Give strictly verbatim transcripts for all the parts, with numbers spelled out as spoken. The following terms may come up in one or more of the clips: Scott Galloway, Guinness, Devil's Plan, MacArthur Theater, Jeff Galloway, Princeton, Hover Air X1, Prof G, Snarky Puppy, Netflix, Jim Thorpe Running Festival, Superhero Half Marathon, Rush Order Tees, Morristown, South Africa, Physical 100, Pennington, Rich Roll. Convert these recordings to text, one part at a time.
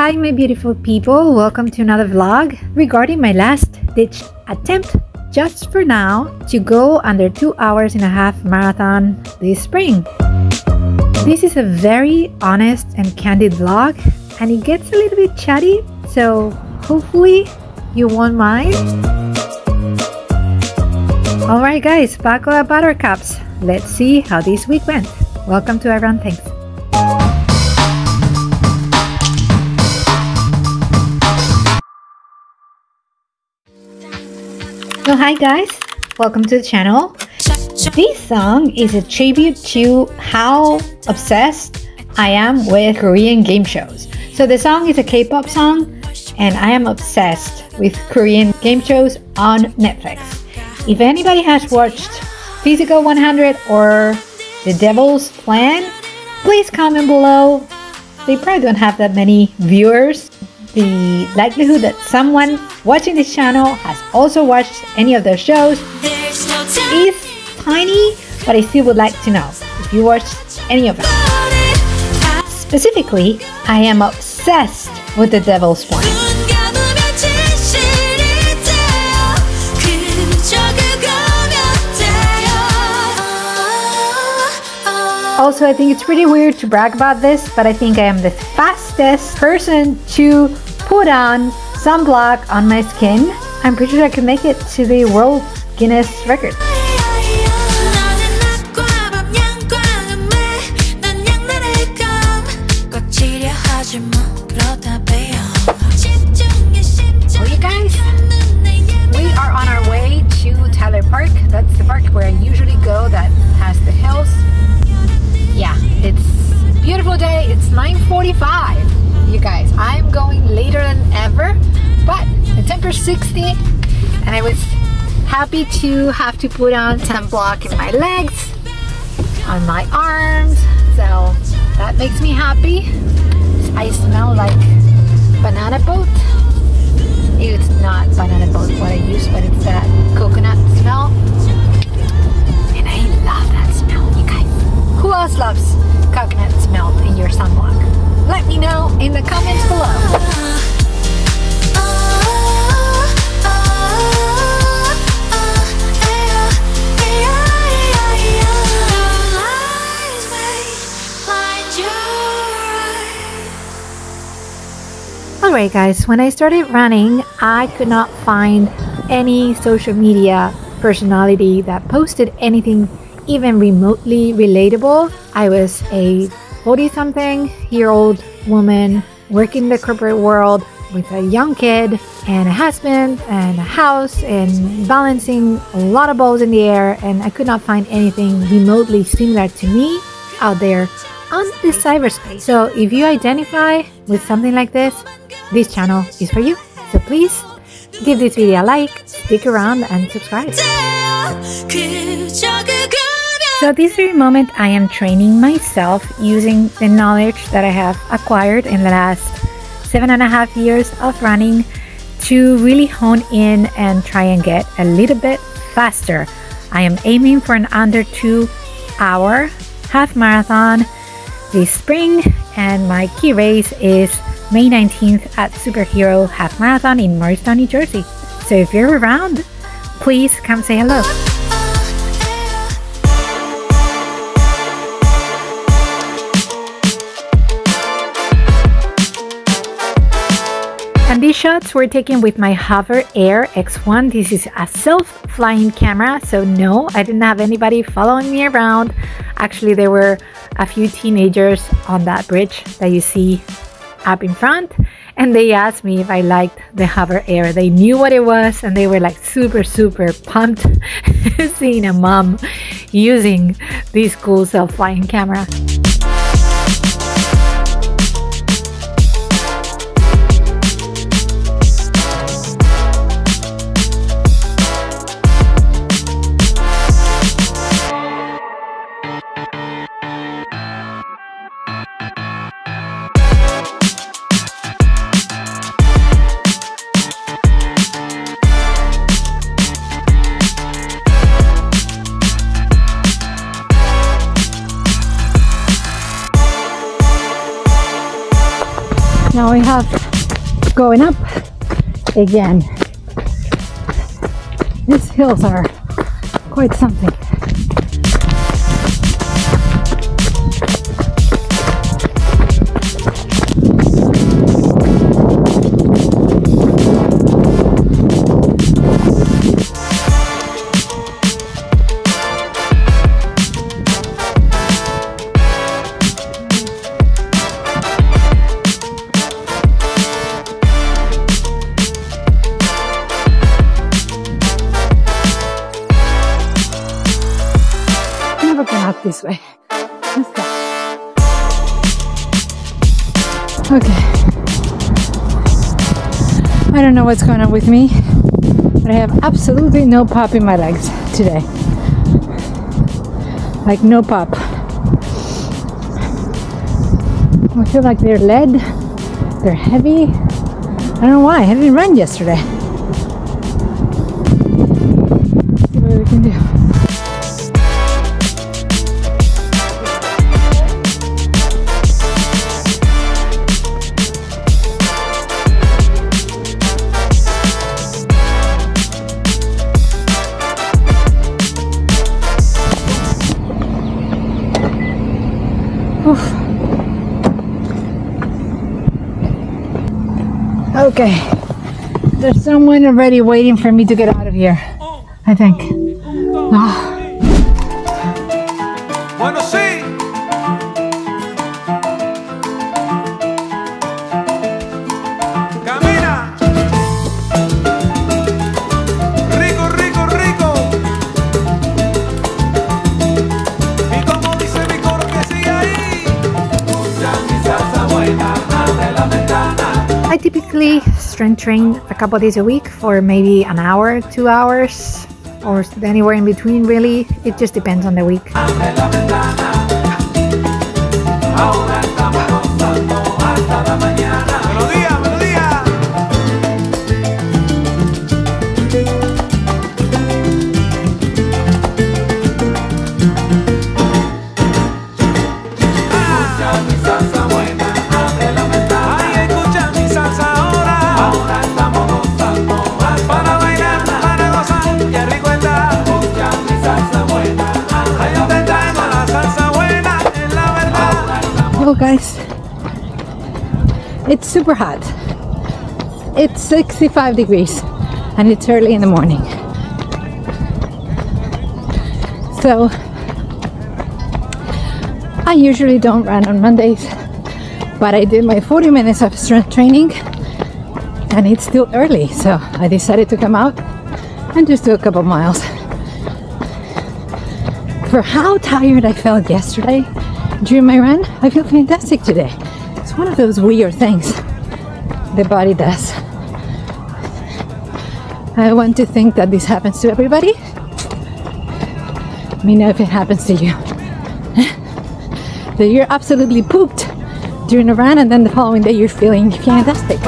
Hi my beautiful people, welcome to another vlog regarding my last ditch attempt just for now to go under two hours and a half marathon this spring. This is a very honest and candid vlog and it gets a little bit chatty, so hopefully you won't mind. Alright guys, buckle up buttercups, let's see how this week went. Welcome to everyone, thanks. So hi guys, welcome to the channel. This song is a tribute to how obsessed I am with Korean game shows. So the song is a K-pop song and I am obsessed with Korean game shows on Netflix. If anybody has watched Physical one hundred or The Devil's Plan, please comment below. They probably don't have that many viewers. The likelihood that someone watching this channel has also watched any of their shows is tiny, but I still would like to know if you watched any of them. Specifically, I am obsessed with The Devil's Plan. Also, I think it's pretty weird to brag about this, but I think I am the fastest person to put on sunblock on my skin. I'm pretty sure I can make it to the World Guinness record. forty-five, you guys. I'm going later than ever, but it's ten for sixty, and I was happy to have to put on sunblock in my legs, on my arms, so that makes me happy. I smell like banana boat. It's not banana boat what I use, but it's that coconut smell, and I love that smell, you guys. Who else loves coconut smell in your sunblock? Let me know in the comments below. Alright guys, when I started running, I could not find any social media personality that posted anything even remotely relatable. I was a forty-something-year-old woman working in the corporate world with a young kid and a husband and a house and balancing a lot of balls in the air, and I could not find anything remotely similar to me out there on the cyberspace. So if you identify with something like this, this channel is for you. So please give this video a like, stick around and subscribe. So this very moment I am training myself using the knowledge that I have acquired in the last seven and a half years of running to really hone in and try and get a little bit faster. I am aiming for an under two hour half marathon this spring, and my key race is May nineteenth at Superhero Half Marathon in Morristown, New Jersey. So if you're around, please come say hello. And these shots were taken with my Hover Air X one. This is a self-flying camera, so no, I didn't have anybody following me around. Actually, there were a few teenagers on that bridge that you see up in front, and they asked me if I liked the Hover Air. They knew what it was, and they were like super, super pumped seeing a mom using this cool self-flying camera. Now we have going up again. These hills are quite something. This way. Let's go. Okay. I don't know what's going on with me, but I have absolutely no pop in my legs today. Like no pop. I feel like they're lead, they're heavy. I don't know why. I didn't run yesterday. Let's see what we can do. Okay, there's someone already waiting for me to get out of here, I think. I typically strength train a couple days a week for maybe an hour, two hours, or anywhere in between really. It just depends on the week. Guys, it's super hot. It's sixty-five degrees and it's early in the morning, so I usually don't run on Mondays, but I did my forty minutes of strength training and it's still early, so I decided to come out and just do a couple miles. For how tired I felt yesterday during my run, I feel fantastic today. It's one of those weird things the body does. I want to think that this happens to everybody. Let me know if it happens to you. That you're absolutely pooped during a run and then the following day you're feeling fantastic.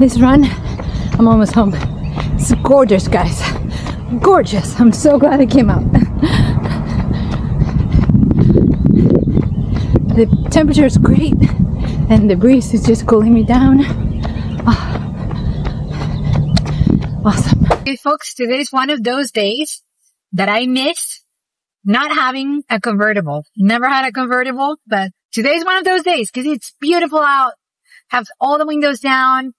This run, I'm almost home. It's gorgeous, guys. Gorgeous. I'm so glad I came out. The temperature is great and the breeze is just cooling me down. Oh. Awesome. Okay, folks, today is one of those days that I missed not having a convertible. Never had a convertible, but today's one of those days because it's beautiful out. Have all the windows down,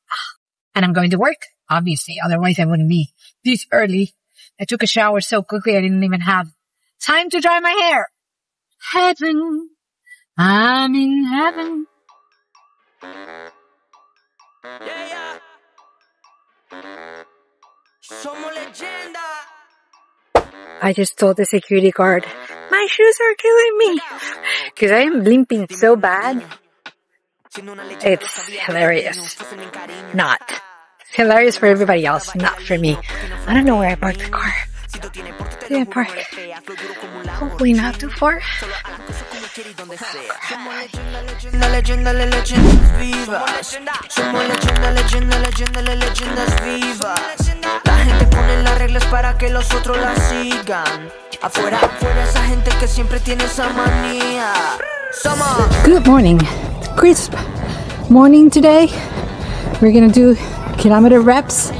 and I'm going to work, obviously. Otherwise, I wouldn't be this early. I took a shower so quickly, I didn't even have time to dry my hair. Heaven, I'm in heaven. I just told the security guard, my shoes are killing me, because I am limping so bad. It's hilarious. Not. It's hilarious for everybody else, not for me. I don't know where I parked the car. Did I park? Hopefully not too far. Good morning. Crisp morning today. We're gonna do kilometer reps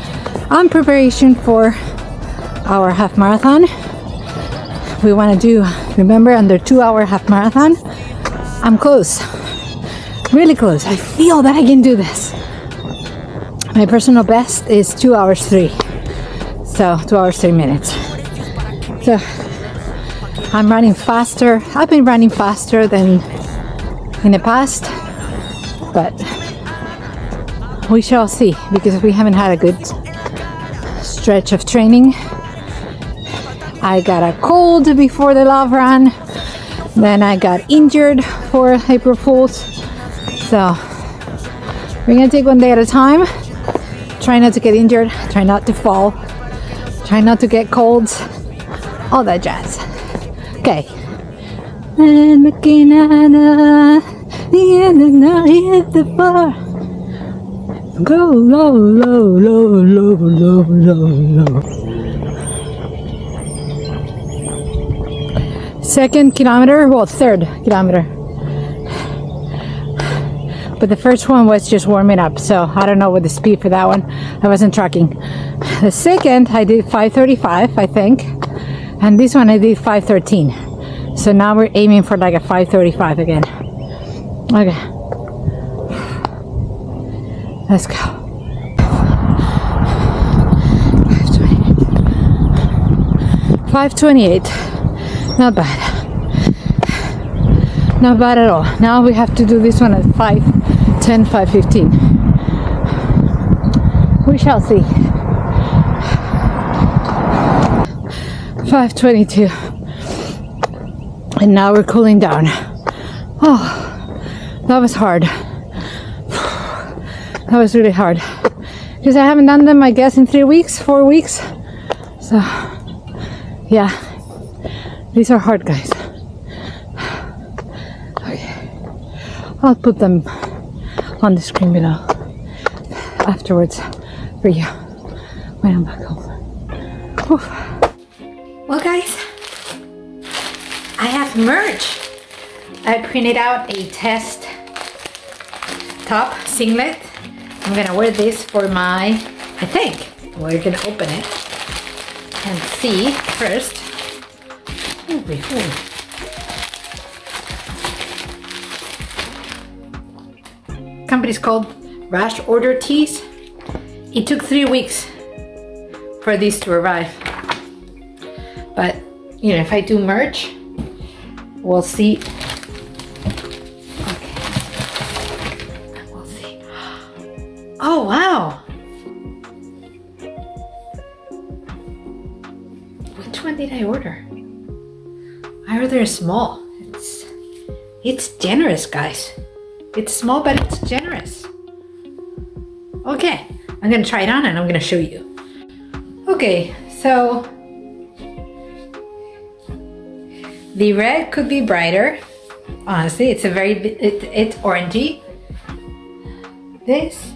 on preparation for our half marathon. We want to do, remember, under two hour half marathon. I'm close, really close. I feel that I can do this. My personal best is two hours three, so two hours three minutes. So I'm running faster. I've been running faster than in the past, but we shall see, because we haven't had a good stretch of training. I got a cold before the love run, then I got injured for April Fools. So we're gonna take one day at a time. Try not to get injured, try not to fall, try not to get colds, all that jazz. Okay. And looking at the end is not yet the far. Go low, low, low, low, low, low, low. Second kilometer, well, third kilometer. But the first one was just warming up, so I don't know what the speed for that one. I wasn't tracking. The second, I did five thirty-five, I think. And this one I did five thirteen. So now we're aiming for like a five thirty-five again. Okay. Let's go. five twenty-eight. Not bad. Not bad at all. Now we have to do this one at five ten, five fifteen. We shall see. five twenty-two. And now we're cooling down. Oh, that was hard. That was really hard. Because I haven't done them, I guess, in three weeks, four weeks. So, yeah. These are hard, guys. Okay. I'll put them on the screen below afterwards for you when I'm back home. Whew. Well, guys. I have merch. I printed out a test top singlet. I'm gonna wear this for my, I think. We're gonna open it and see first. Ooh, ooh. Company's called Rush Order Tees. It took three weeks for these to arrive. But, you know, if I do merch, we'll see. Okay. We'll see. Oh, wow. Which one did I order? I ordered a small. It's, it's generous, guys. It's small, but it's generous. Okay. I'm going to try it on and I'm going to show you. Okay. So the red could be brighter. Honestly, it's a very, it, it's orangey. This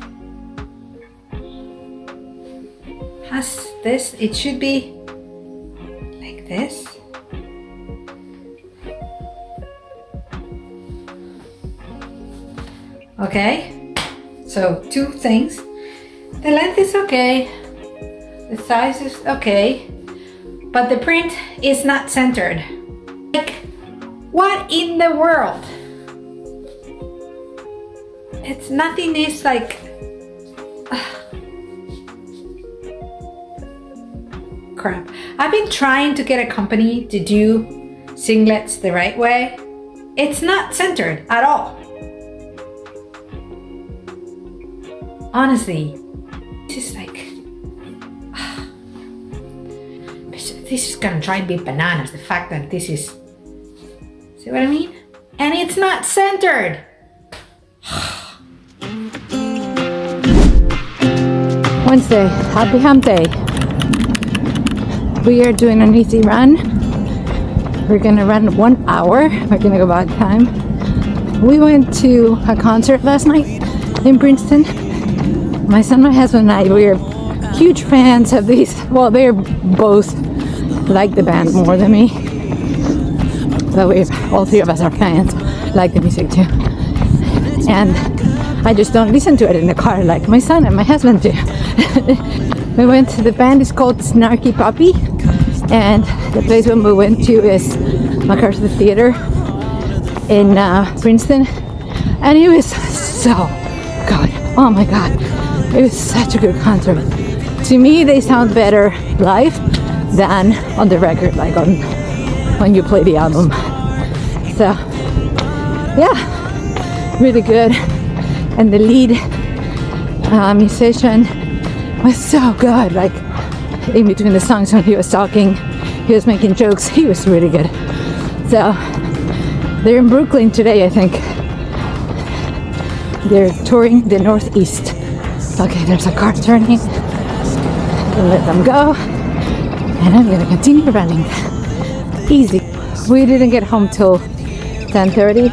has this, it should be like this. Okay, so two things. The length is okay, the size is okay, but the print is not centered. What in the world? It's nothing is like uh, crap. I've been trying to get a company to do singlets the right way. It's not centered at all. Honestly, it's just like uh, this is gonna drive me bananas, the fact that this is, see what I mean? And it's not centered. Wednesday, happy hump day. We are doing an easy run. We're gonna run one hour. We're gonna go back time. We went to a concert last night in Princeton. My son, my husband, and I, we are huge fans of these. Well, they're both like the band more than me. So we, all three of us are fans, like the music too. And I just don't listen to it in the car like my son and my husband do. We went to the band, is called Snarky Puppy. And the place when we went to is MacArthur Theater in uh, Princeton. And it was so good. Oh my God. It was such a good concert. To me, they sound better live than on the record, like on when you play the album. So yeah, really good. And the lead uh, musician was so good, like in between the songs when he was talking, he was making jokes, he was really good. So they're in Brooklyn today, I think. They're touring the Northeast. Okay, there's a car turning. We'll let them go. And I'm gonna continue running. Easy. We didn't get home till ten thirty.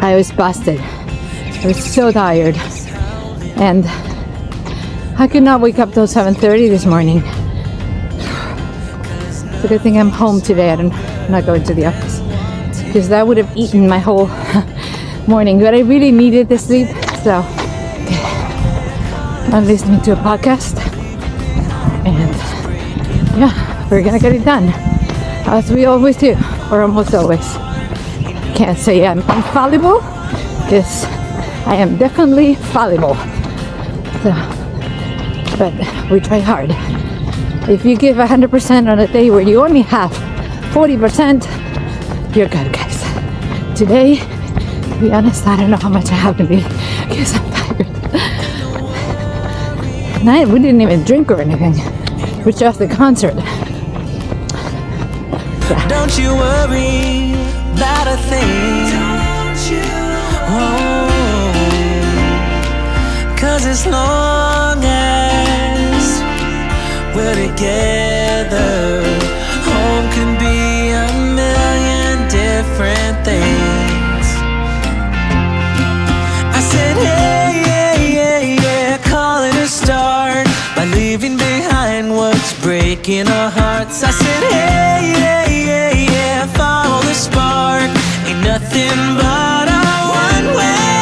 I was busted. I was so tired, and I could not wake up till seven thirty this morning. It's a good thing I'm home today. I don't, I'm not going to the office, because that would have eaten my whole morning. But I really needed the sleep, so okay. I'm listening to a podcast, and yeah, we're gonna get it done, as we always do, or almost always. Can't say I'm infallible, because I am definitely fallible, so, but we try hard. If you give one hundred percent on a day where you only have forty percent, you're good, guys. Today, to be honest, I don't know how much I have to be, because I'm tired. And I, we didn't even drink or anything. We're just the concert. Yeah. Don't you worry about a thing. Don't you worry. Cause as long as we're together, home can be a million different things. I said, hey, yeah, yeah, yeah, call it a start by leaving behind what's breaking our hearts. I said, hey, yeah, yeah, yeah, follow the spark, ain't nothing but a one-way.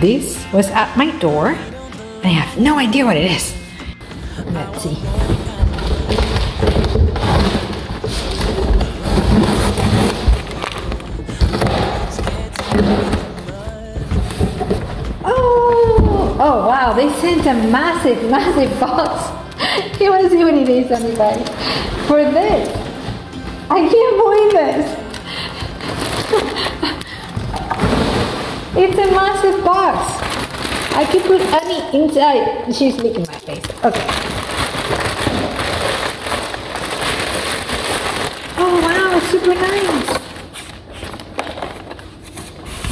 This was at my door, and I have no idea what it is. Let's see. Oh! Oh wow, they sent a massive, massive box. You want to see what it is, everybody? For this. I can't believe this. It's a massive box. I could put Annie inside. She's licking my face. Okay. Oh wow, it's super nice.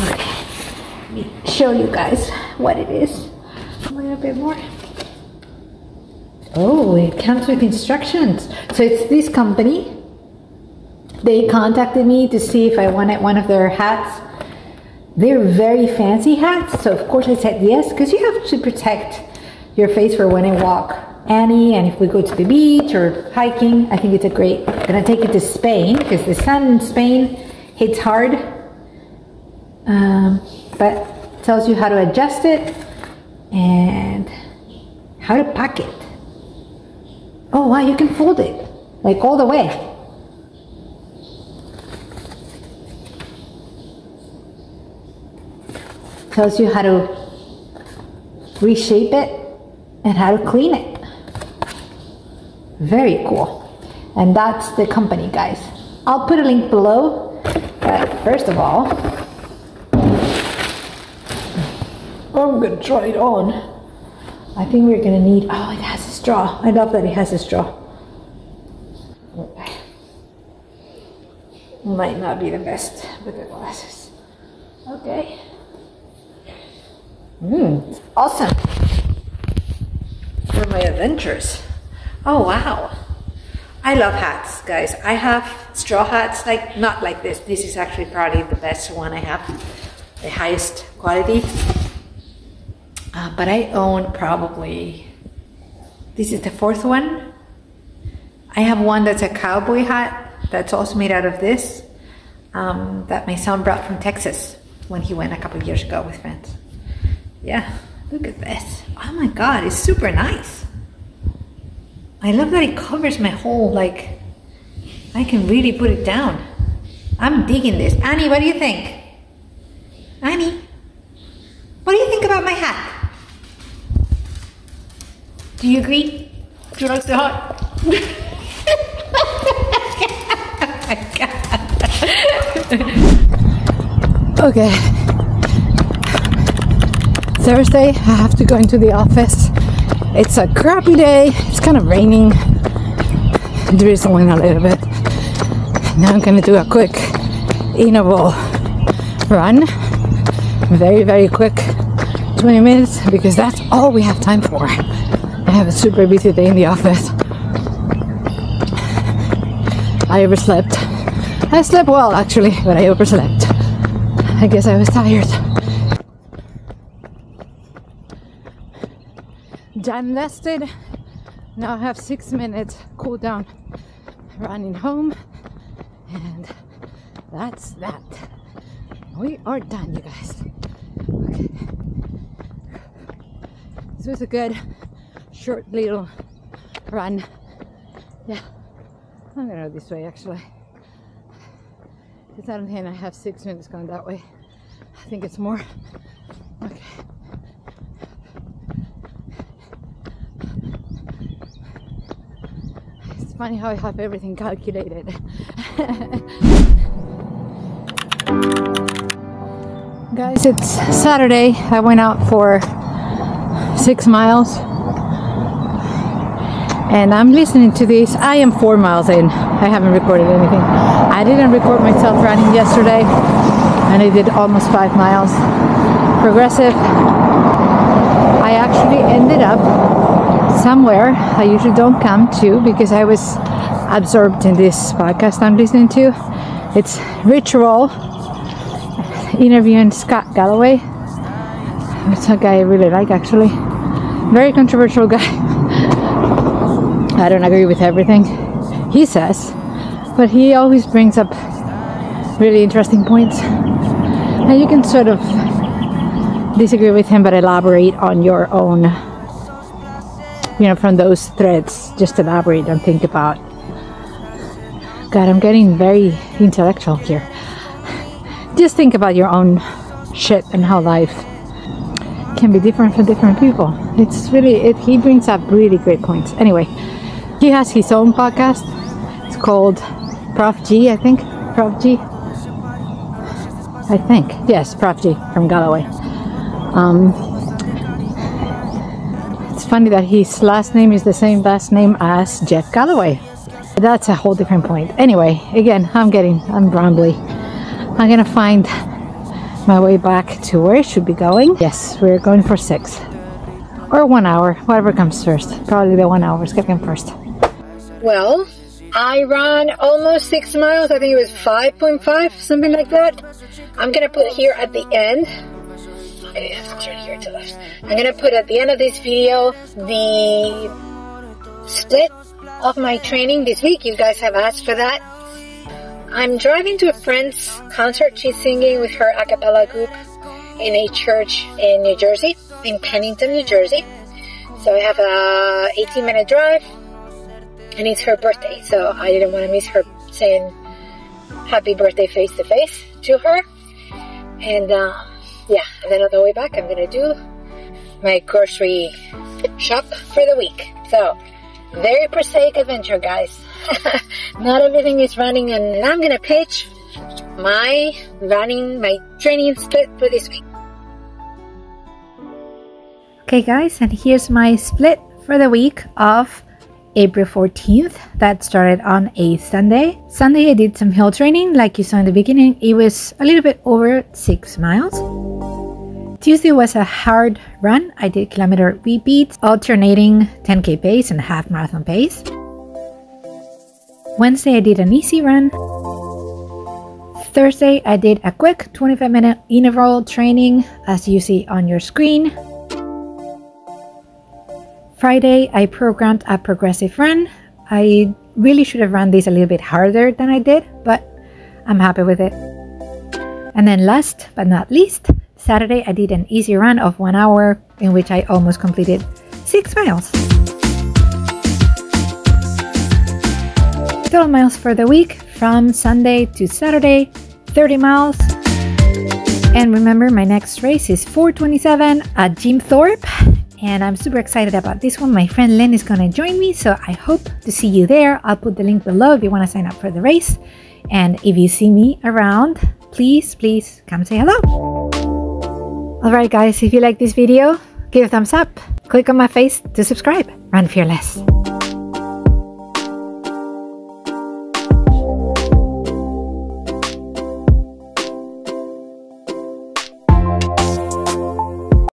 Okay. Let me show you guys what it is. A little bit more. Oh, it comes with instructions. So it's this company. They contacted me to see if I wanted one of their hats. They're very fancy hats, so of course I said yes, because you have to protect your face for when I walk Annie, and if we go to the beach or hiking, I think it's a great. I'm gonna take it to Spain because the sun in Spain hits hard, um, but tells you how to adjust it and how to pack it. Oh wow, you can fold it like all the way. Tells you how to reshape it and how to clean it. Very cool. And that's the company, guys. I'll put a link below, but first of all, I'm gonna try it on. I think we're gonna need, oh, it has a straw. I love that it has a straw. Might not be the best with the glasses. Okay. Mm, awesome for my adventures. Oh wow, I love hats, guys. I have straw hats, like not like this. This is actually probably the best one I have, the highest quality, uh, but I own probably, this is the fourth one. I have one that's a cowboy hat that's also made out of this, um, that my son brought from Texas when he went a couple of years ago with friends. Yeah, look at this. Oh my god, it's super nice. I love that it covers my whole, like, I can really put it down. I'm digging this. Annie, what do you think? Annie, what do you think about my hat? Do you agree? Do you like the hat? Oh my god. Okay. Thursday, I have to go into the office. It's a crappy day. It's kind of raining, drizzling a little bit. Now I'm gonna do a quick interval run, very very quick, twenty minutes, because that's all we have time for. I have a super busy day in the office. I overslept. I slept well actually, but I overslept. I guess I was tired. Jam lasted. Now I have six minutes cool down running home, and that's that. We are done, you guys. Okay. This was a good short little run. Yeah, I'm gonna go this way actually, because I don't think I have six minutes going that way. I think it's more. Okay. Funny how I have everything calculated. Guys, it's Saturday. I went out for six miles. And I'm listening to this. I am four miles in. I haven't recorded anything. I didn't record myself running yesterday. And I did almost five miles. Progressive. I actually ended up somewhere I usually don't come to because I was absorbed in this podcast I'm listening to. It's Rich Roll interviewing Scott Galloway. It's a guy I really like actually. Very controversial guy. I don't agree with everything he says, but he always brings up really interesting points. And you can sort of disagree with him but elaborate on your own, you know, from those threads, just elaborate and think about. God, I'm getting very intellectual here. Just think about your own shit and how life can be different for different people. It's really, it, he brings up really great points. Anyway, he has his own podcast. It's called Prof G, I think. Prof G? I think. Yes, Prof G from Galloway. Um... It's funny that his last name is the same last name as Jeff Galloway. That's a whole different point. Anyway, again, I'm getting, I'm rambly. I'm gonna find my way back to where I should be going. Yes, we're going for six. Or one hour, whatever comes first. Probably the one hour is getting first. Well, I ran almost six miles. I think it was five point five, something like that. I'm gonna put here at the end. Okay, let's turn here to left. I'm gonna put at the end of this video the split of my training this week. You guys have asked for that. I'm driving to a friend's concert. She's singing with her a cappella group in a church in New Jersey, in Pennington, New Jersey. So I have a eighteen minute drive, and it's her birthday, so I didn't want to miss her saying happy birthday face to face to her. And uh, yeah, and then on the way back I'm gonna do my grocery shop for the week. So very prosaic adventure, guys. Not everything is running, and I'm gonna pitch my running, my training split for this week. Okay guys, and here's my split for the week of April fourteenth. That started on a Sunday. Sunday I did some hill training like you saw in the beginning. It was a little bit over six miles. Tuesday was a hard run. I did kilometer repeats, alternating ten K pace and half marathon pace. Wednesday I did an easy run. Thursday I did a quick twenty-five minute interval training as you see on your screen. Friday I programmed a progressive run. I really should have run this a little bit harder than I did, but I'm happy with it. And then last but not least, Saturday I did an easy run of one hour in which I almost completed six miles. Total miles for the week from Sunday to Saturday, thirty miles. And remember, my next race is four twenty-seven at Jim Thorpe. And I'm super excited about this one. My friend Lynn is gonna join me, so I hope to see you there. I'll put the link below if you wanna sign up for the race. And if you see me around, please, please come say hello. All right guys, if you like this video, give a thumbs up, click on my face to subscribe. Run fearless.